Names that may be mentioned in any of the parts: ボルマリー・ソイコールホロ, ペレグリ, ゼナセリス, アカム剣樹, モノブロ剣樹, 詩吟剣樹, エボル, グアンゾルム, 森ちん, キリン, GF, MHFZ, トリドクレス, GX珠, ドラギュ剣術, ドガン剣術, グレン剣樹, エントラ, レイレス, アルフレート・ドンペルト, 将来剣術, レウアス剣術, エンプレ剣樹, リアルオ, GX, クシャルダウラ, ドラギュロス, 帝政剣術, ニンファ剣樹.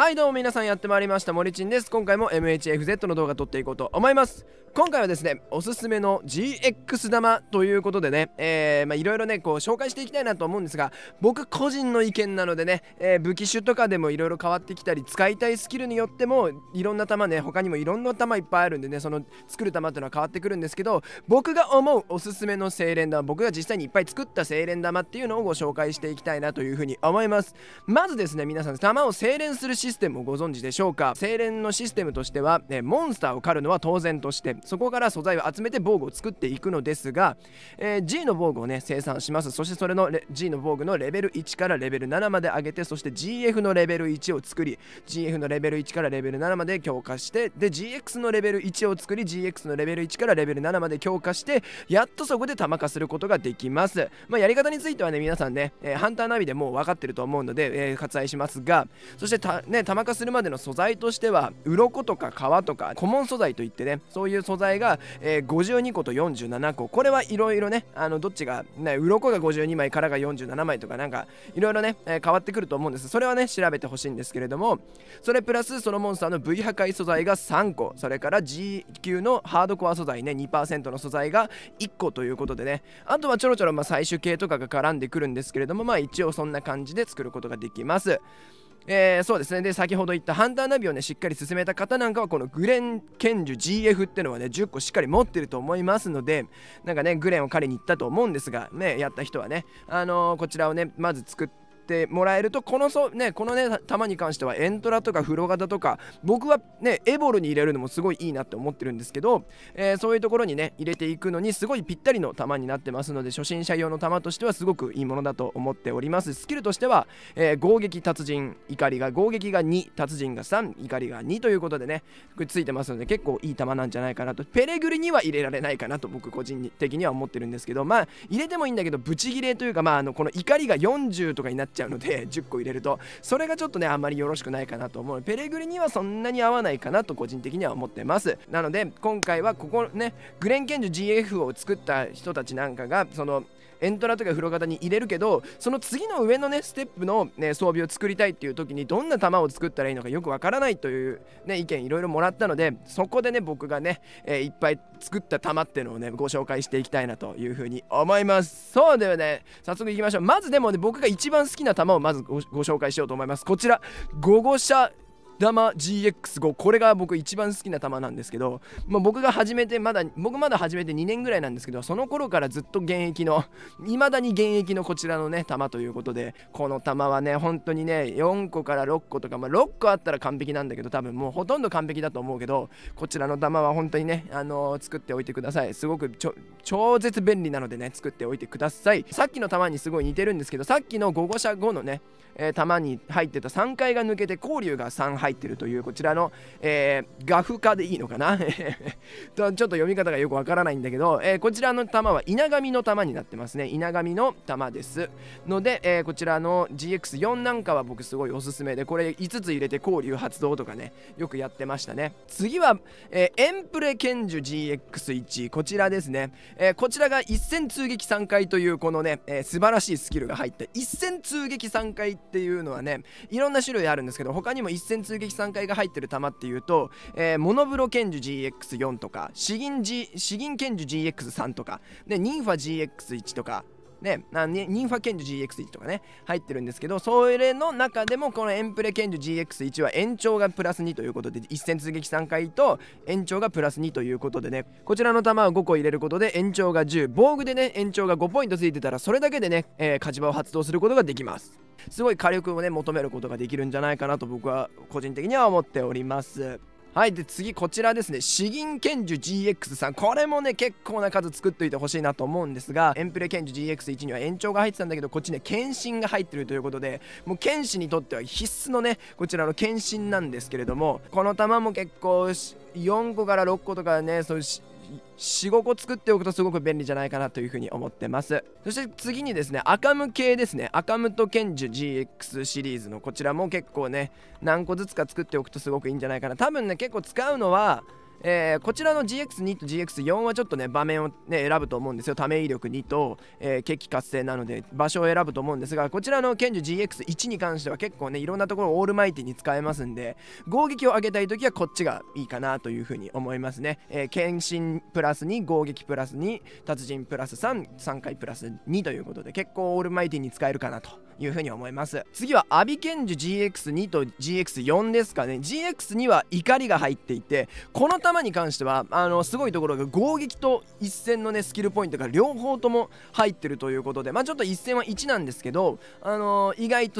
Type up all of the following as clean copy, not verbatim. はいどうも皆さん、やってまいりました。森ちんです。今回も MHFZ の動画撮っていこうと思います。今回はですね、おすすめの GX 玉ということでね、いろいろねこう紹介していきたいなと思うんですが、僕個人の意見なのでね、武器種とかでもいろいろ変わってきたり、使いたいスキルによってもいろんな玉ね、他にもいろんな玉いっぱいあるんでね、その作る玉っていうのは変わってくるんですけど、僕が思うおすすめの精錬玉、僕が実際にいっぱい作った精錬玉っていうのをご紹介していきたいなというふうに思います。まずですね皆さん、玉を精錬するシステムをご存知でしょうか。精錬のシステムとしては、モンスターを狩るのは当然として、そこから素材を集めて防具を作っていくのですが、G の防具をね生産します。そしてそれの G の防具のレベル1からレベル7まで上げて、そして GF のレベル1を作り、 GF のレベル1からレベル7まで強化して、で GX のレベル1を作り、 GX のレベル1からレベル7まで強化して、やっとそこで玉化することができます。やり方についてはね皆さんね、ハンターナビでもう分かってると思うので、割愛しますが、そして玉化するまでの素材としては、鱗とか皮とか古文素材といってね、そういう素材が、52個と47個、これはいろいろね、どっちがね、鱗が52枚からが47枚とか、なんかいろいろね、変わってくると思うんです。それはね調べてほしいんですけれども、それプラスそのモンスターの V 破壊素材が3個、それから G 級のハードコア素材ね 2% の素材が1個ということでね、あとはちょろちょろ採取系とかが絡んでくるんですけれども、一応そんな感じで作ることができます。そうですね。で、先ほど言ったハンターナビをねしっかり進めた方なんかは、このグレン剣樹 GF ってのはね10個しっかり持ってると思いますので、なんかねグレンを狩りに行ったと思うんですがね、やった人はね、こちらをねまず作ってもらえると、この玉に関してはエントラとかフロガタとか、僕はねエボルに入れるのもすごいいいなって思ってるんですけど、そういうところにね入れていくのにすごいぴったりの玉になってますので、初心者用の玉としてはすごくいいものだと思っております。スキルとしては、攻撃達人怒りが2、達人が3、怒りが2ということでね、くっついてますので、結構いい玉なんじゃないかなと。ペレグリには入れられないかなと僕個人的には思ってるんですけど、入れてもいいんだけど、ブチギレというか、この怒りが40とかになっちゃうので、10個入れるとそれがちょっとねあんまりよろしくないかなと思う。ペレグリにはそんなに合わないかなと個人的には思ってます。なので今回はここね、グレン剣樹 GF を作った人たちなんかが、そのエントラとか風呂型に入れるけど、その次の上のねステップの、装備を作りたいっていう時に、どんな弾を作ったらいいのかよくわからないという、意見いろいろもらったので、そこでね僕がね、いっぱい作った弾っていうのをねご紹介していきたいなというふうに思います。そうではね、早速いきましょう。まずでもね、僕が一番好きな弾をまずご紹介しようと思います。こちら5号車玉 GX5、 これが僕一番好きな玉なんですけど、僕まだ始めて2年ぐらいなんですけど、その頃からずっと現役の、未だに現役のこちらのね玉ということで、この玉はね本当にね4個から6個とか、6個あったら完璧なんだけど、多分もうほとんど完璧だと思うけど、こちらの玉は本当にね、作っておいてください。すごく超絶便利なのでね、作っておいてください。さっきの玉にすごい似てるんですけど、さっきの5号車5のね、玉に入ってた3階が抜けて交流が3入入ってるという、こちらの、ガフ化でいいのかなちょっと読み方がよくわからないんだけど、こちらの玉は稲紙の玉になってますね。稲紙の玉ですので、こちらの GX4 なんかは僕すごいおすすめで、これ5つ入れて交流発動とかねよくやってましたね。次は、エンプレ剣樹 GX1、 こちらですね、こちらが一戦通撃3回という、このね、素晴らしいスキルが入った一戦通撃3回っていうのはね、いろんな種類あるんですけど、他にも一戦通撃3回が入ってる弾っていうと、モノブロ剣樹 GX4 とか詩吟剣樹 GX3 とかで、ニンファ GX1 とかね、ニンファ剣樹 GX1 とかね入ってるんですけど、それの中でもこのエンプレ剣樹 GX1 は延長がプラス2ということで、一戦通撃3回と延長がプラス2ということでね、こちらの弾を5個入れることで延長が10、防具でね延長が5ポイントついてたら、それだけでね、火事場を発動することができます。すごい火力をね求めることができるんじゃないかなと僕は個人的には思っております。はい、で次こちらですね、詩吟剣樹 GX さん、これもね結構な数作っといてほしいなと思うんですが、エンプレ剣樹 GX1 には延長が入ってたんだけど、こっちね剣心が入ってるということで、もう剣士にとっては必須のねこちらの剣心なんですけれども、この弾も結構4個から6個とかね、そういう4、5個作っておくとすごく便利じゃないかなというふうに思ってます。そして次にですね、アカム系ですね。アカムと剣樹 GX シリーズの、こちらも結構ね何個ずつか作っておくとすごくいいんじゃないかな。多分ね結構使うのはこちらの GX2 と GX4 はちょっとね場面をね選ぶと思うんですよ。ため威力2と血気活性なので場所を選ぶと思うんですが、こちらの剣術 GX1 に関しては結構ねいろんなところをオールマイティに使えますんで、攻撃を上げたい時はこっちがいいかなというふうに思いますね。剣心プラス2、攻撃プラス2、達人プラス3、3回プラス2ということで結構オールマイティに使えるかなというふうに思います。次はアビ剣術 GX2 と GX4 ですかね。 GX2 は怒りが入っていて、この弾に関してはすごいところが攻撃と一戦のねスキルポイントが両方とも入ってるということで、まあちょっと一戦は1なんですけど、意外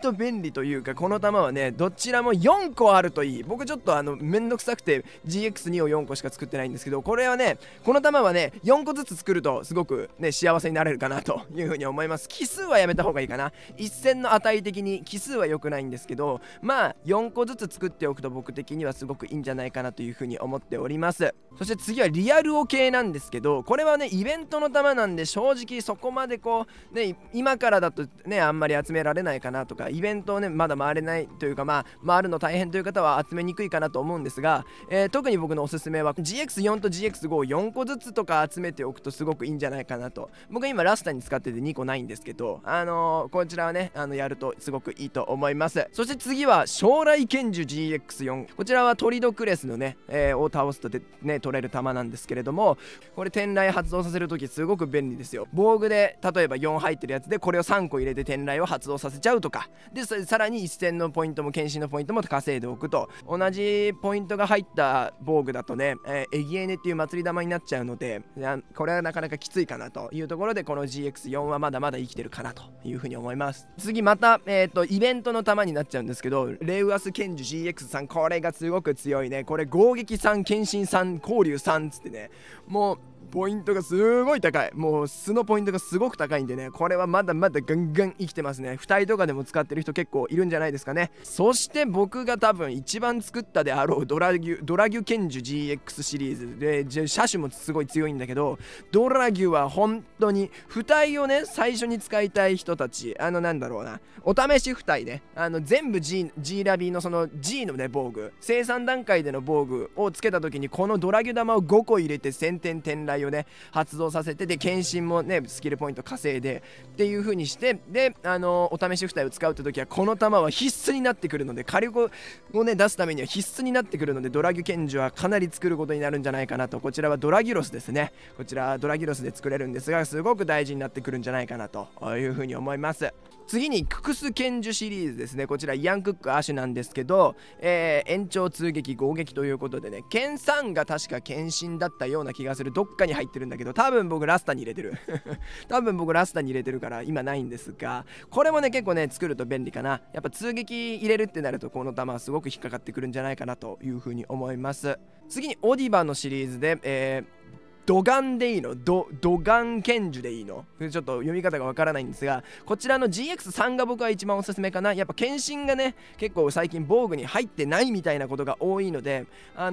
と便利というか、この弾はねどちらも4個あるといい。僕ちょっとめんどくさくて GX2 を4個しか作ってないんですけど、これはねこの弾はね4個ずつ作るとすごくね幸せになれるかなというふうに思います。奇数はやめた方がいいかな。一戦の値的に奇数は良くないんですけど、まあ4個ずつ作っておくと僕的にはすごくいいんじゃないかなというふうに思っております。そして次はリアルオ系なんですけど、これはねイベントの弾なんで、正直そこまでこうね今からだとねあんまり集められないかなとか、イベントをねまだ回れないというか、まあ回るの大変という方は集めにくいかなと思うんですが、特に僕のおすすめは GX4 と GX5 を4個ずつとか集めておくとすごくいいんじゃないかなと。僕今ラスタに使ってて2個ないんですけど、こちらはねやるとすごくいいと思います。そして次は将来剣術 GX4、 こちらはトリドクレスのね、を倒すとでね取れる弾なんですけれども、これ天雷発動させるときすごく便利ですよ。防具で例えば4入ってるやつで、これを3個入れて天雷を発動させちゃうとかで、さらに一戦のポイントも剣心のポイントも稼いでおくと、同じポイントが入った防具だとね、エギエネっていう祭り玉になっちゃうので、これはなかなかきついかなというところで、この GX4 はまだまだ生きてるかなというふうに思います。次また、イベントの弾になっちゃうんですけど、レウアス剣術 GX3、 これがすごく強いね。これ攻撃3、献身3、交流3つってね、もうポイントがすごい高い、もう素のポイントがすごく高いんでね、これはまだまだガンガン生きてますね。2人とかでも使ってる人結構いるんじゃないですかね。そして僕が多分一番作ったであろうドラギュ剣術 GX シリーズで、車種もすごい強いんだけど、ドラギュは本当に2体をね最初に使いたい人たち、なんだろうな、お試し2体ね、全部 G ラビーのその G のね防具、生産段階での防具をつけた時に、このドラギュ玉を5個入れて先天天雷をね発動させて、で献身もねスキルポイント稼いでっていう風にして、でお試し2体を使うって時はこの弾は必須になってくるので、火力をね出すためには必須になってくるので、ドラギュ剣術はかなり作ることになるんじゃないかなと。こちらはドラギュロスですね。こちらはドラギュロスで作れるんですが、すごく大事になってくるんじゃないかなという風に思います。次にククス剣術シリーズですね。こちらイアンクックアシュなんですけど、延長通撃攻撃ということでね、剣3が確か剣心だったような気がする、どっかに入ってるんだけど、多分僕ラスタに入れてる多分僕ラスタに入れてるから今ないんですが、これもね結構ね作ると便利かな。やっぱ通撃入れるってなるとこの弾はすごく引っかかってくるんじゃないかなというふうに思います。次にオディバのシリーズで、ドガンでいいの？ドガン剣術でいいの？ちょっと読み方がわからないんですが、こちらの GX3 が僕は一番おすすめかな。やっぱ剣心がね結構最近防具に入ってないみたいなことが多いので、こ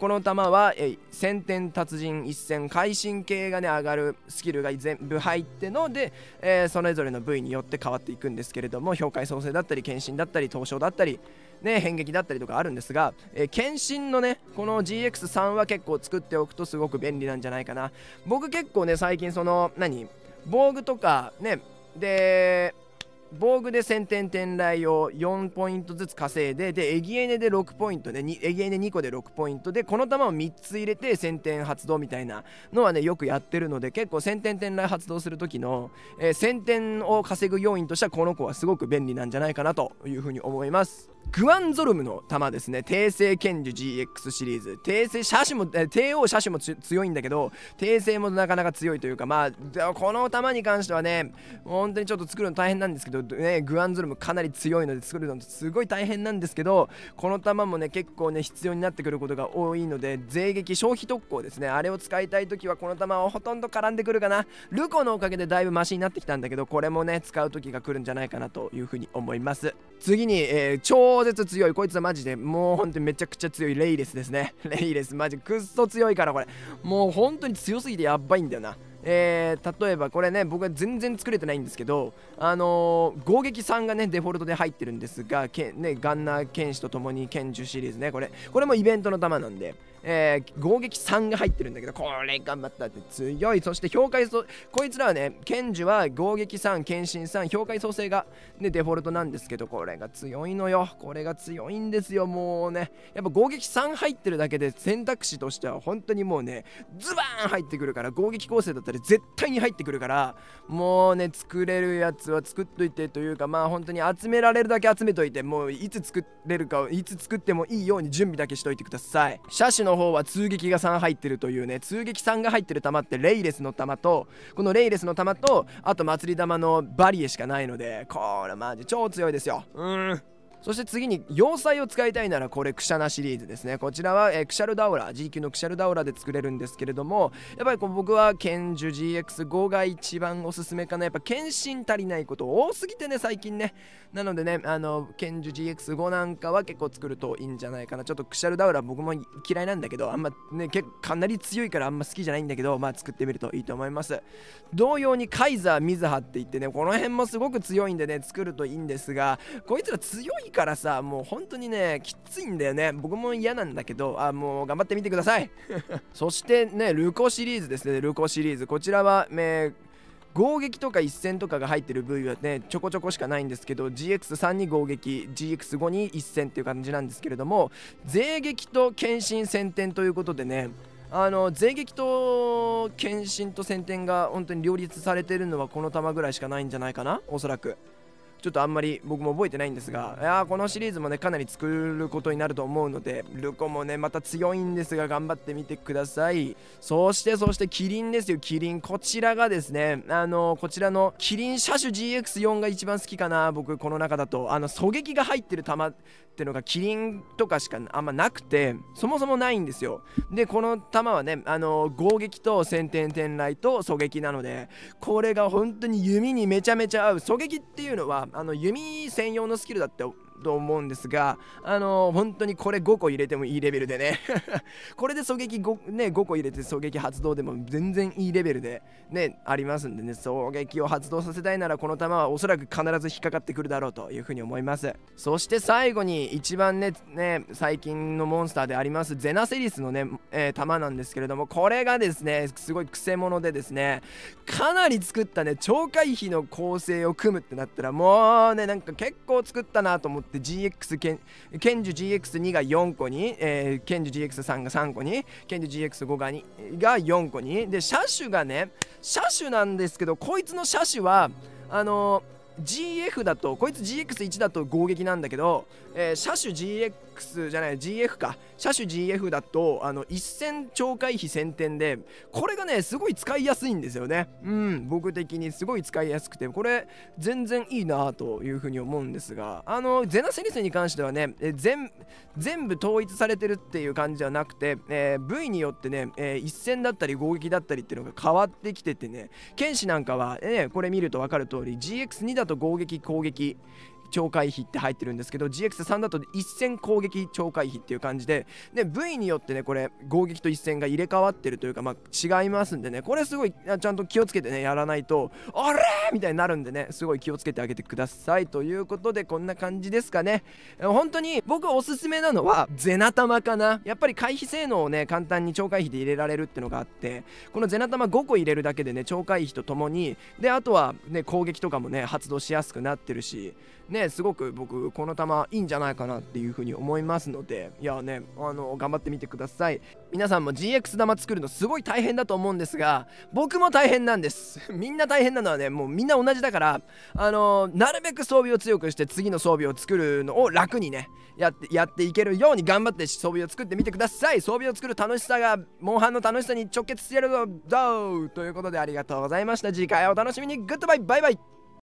の弾は先天達人一戦会心系がね上がるスキルが全部入ってので、それぞれの部位によって変わっていくんですけれども、氷海創生だったり剣心だったり刀匠だったりね、変撃だったりとかあるんですが、剣心のねこの GX3 は結構作っておくとすごく便利なんじゃないかな。僕結構ね最近その防具とかねで、防具で先天天雷を4ポイントずつ稼いで、でエギエネで6ポイントで、エギエネ2個で6ポイントで、この弾を3つ入れて先天発動みたいなのはねよくやってるので、結構先天天雷発動する時の、先天を稼ぐ要因としてはこの子はすごく便利なんじゃないかなというふうに思います。グアンゾルムの弾ですね。帝政剣術 GX シリーズ、帝王車種も強いんだけど、帝政もなかなか強いというか、まあこの弾に関してはね本当にちょっと作るの大変なんですけどね、グアンゾルムかなり強いので作るのすごい大変なんですけど、この弾もね結構ね必要になってくることが多いので、税撃消費特攻ですね、あれを使いたい時はこの弾はほとんど絡んでくるかな。ルコのおかげでだいぶマシになってきたんだけど、これもね使う時が来るんじゃないかなというふうに思います。次に、超絶強い、こいつはマジでもう本当にめちゃくちゃ強いレイレスですね。レイレスマジくっそ強いから、これもう本当に強すぎてやばいんだよな。例えばこれね僕は全然作れてないんですけど、攻撃3がねデフォルトで入ってるんですが、ガンナー剣士とともに剣術シリーズね、これもイベントの弾なんで、合撃3が入ってるんだけど、これ頑張ったって強い。そして評価位相、こいつらはね、剣樹は合撃3、剣心3、評価位相生が、ね、デフォルトなんですけど、これが強いのよ。これが強いんですよ。もうね、やっぱ合撃3入ってるだけで選択肢としては本当にもうね、ズバーン入ってくるから、合撃構成だったら絶対に入ってくるから、もうね、作れるやつは作っといてというか、まあ本当に集められるだけ集めといて、もういつ作れるか、いつ作ってもいいように準備だけしといてください。車種の方は通撃が3入ってるというね、通撃3が入ってる弾ってレイレスの弾と、このレイレスの弾と、あと祭り弾のバリエしかないので、これマジ超強いですよ。そして次に要塞を使いたいなら、これクシャナシリーズですね。こちらはクシャルダウラ G 級のクシャルダウラで作れるんですけれども、やっぱりこう僕は剣樹 GX5 が一番おすすめかな。やっぱ剣心足りないこと多すぎてね、最近ね。なのでね、剣樹 GX5 なんかは結構作るといいんじゃないかな。ちょっとクシャルダウラ僕も嫌いなんだけど、あんまね、かなり強いからあんま好きじゃないんだけど、まあ作ってみるといいと思います。同様にカイザーミズハって言ってね、この辺もすごく強いんでね、作るといいんですが、こいつら強いからさ、もう本当にねきついんだよね。僕も嫌なんだけど、もう頑張ってみてください。そしてね、ルコシリーズですね。ルコシリーズ、こちらは合撃とか一戦とかが入ってる部位はね、ちょこちょこしかないんですけど、 GX3 に合撃、 GX5 に一戦っていう感じなんですけれども、税撃と献身戦点ということでね、税撃と献身と戦点が本当に両立されてるのはこの弾ぐらいしかないんじゃないかな、おそらく。ちょっとあんまり僕も覚えてないんですが、いやこのシリーズもねかなり作ることになると思うので、ルコもねまた強いんですが頑張ってみてください。そしてキリンですよ。キリン、こちらがですね、こちらのキリン車種 GX4 が一番好きかな、僕。この中だと狙撃が入ってる弾ってのがキリンとかしかあんまなくて、そもそもないんですよ。でこの弾はね、合撃と閃電転雷と狙撃なので、これが本当に弓にめちゃめちゃ合う。狙撃っていうのは弓専用のスキルだってと思うんですが、本当にこれ5個入れてもいいレベルでね。これで狙撃 5個入れて狙撃発動でも全然いいレベルでねありますんでね、狙撃を発動させたいならこの弾はおそらく必ず引っかかってくるだろうというふうに思います。そして最後に一番ね最近のモンスターでありますゼナセリスのね、弾なんですけれども、これがですねすごいクセモノでですね、かなり作ったね、懲戒費の構成を組むってなったらもうね、なんか結構作ったなと思って、で 剣樹 GX2 が4個に、剣樹 GX3 が3個に、剣樹 GX5 が4個に。で車種がね、車種なんですけど、こいつの車種はGF だと、こいつ GX1 だと合撃なんだけど、車種 GX じゃない GF か、車種 GF だと一戦懲戒費1000点で、これがねすごい使いやすいんですよね。僕的にすごい使いやすくて、これ全然いいなというふうに思うんですが、ゼナセリスに関してはね、全部統一されてるっていう感じじゃなくて、部位によってね、一戦だったり合撃だったりっていうのが変わってきててね、剣士なんかは、これ見ると分かる通り GX2 だと合撃攻撃懲戒費って入ってるんですけど、 GX3 だと一戦攻撃懲戒費っていう感じで、部位によってねこれ合撃と一戦が入れ替わってるというか、まあ違いますんでね、これすごいちゃんと気をつけてねやらないとあれーみたいになるんでね、すごい気をつけてあげてください。ということでこんな感じですかね。本当に僕おすすめなのはゼナ玉かな。やっぱり回避性能をね簡単に懲戒費で入れられるってのがあって、このゼナ玉5個入れるだけでね懲戒費とともに、であとはね攻撃とかもね発動しやすくなってるしね、すごく僕この弾いいんじゃないかなっていう風に思いますので、いやね頑張ってみてください。皆さんも GX 弾作るのすごい大変だと思うんですが、僕も大変なんです。みんな大変なのはね、もうみんな同じだから、なるべく装備を強くして次の装備を作るのを楽にねやっていけるように頑張って装備を作ってみてください。装備を作る楽しさがモンハンの楽しさに直結してやるぞ。ということでありがとうございました。次回お楽しみに。グッドバイバイバイ。